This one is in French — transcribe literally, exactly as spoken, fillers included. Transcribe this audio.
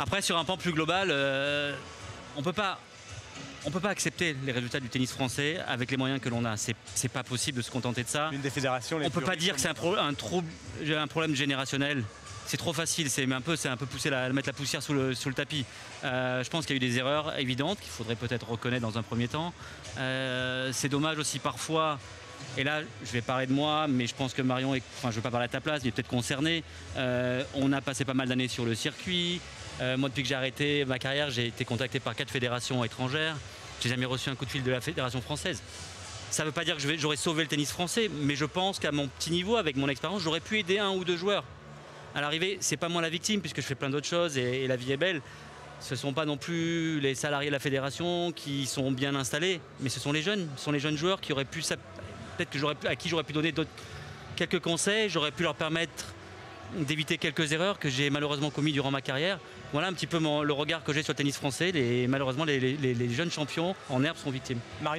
Après, sur un plan plus global, euh, on peut pas... On ne peut pas accepter les résultats du tennis français avec les moyens que l'on a. C'est pas possible de se contenter de ça. Une des fédérations les on ne peut pas dire que c'est un, pro, un, un problème générationnel. C'est trop facile, c'est un peu, un peu pousser la, mettre la poussière sous le, sous le tapis. Euh, je pense qu'il y a eu des erreurs évidentes qu'il faudrait peut-être reconnaître dans un premier temps. Euh, c'est dommage aussi parfois, et là je vais parler de moi, mais je pense que Marion, est, enfin je ne veux pas parler à ta place, mais peut-être concerné. Euh, on a passé pas mal d'années sur le circuit. Euh, moi, depuis que j'ai arrêté ma carrière, j'ai été contacté par quatre fédérations étrangères. J'ai jamais reçu un coup de fil de la fédération française. Ça ne veut pas dire que j'aurais sauvé le tennis français, mais je pense qu'à mon petit niveau, avec mon expérience, j'aurais pu aider un ou deux joueurs. À l'arrivée, c'est pas moi la victime, puisque je fais plein d'autres choses et, et la vie est belle. Ce ne sont pas non plus les salariés de la fédération qui sont bien installés, mais ce sont les jeunes, ce sont les jeunes joueurs qui auraient pu, peut-être que j'aurais pu, à qui j'aurais pu donner quelques conseils, j'aurais pu leur permettre d'éviter quelques erreurs que j'ai malheureusement commises durant ma carrière. Voilà un petit peu mon, le regard que j'ai sur le tennis français. Les, malheureusement, les, les, les jeunes champions en herbe sont victimes. Marion.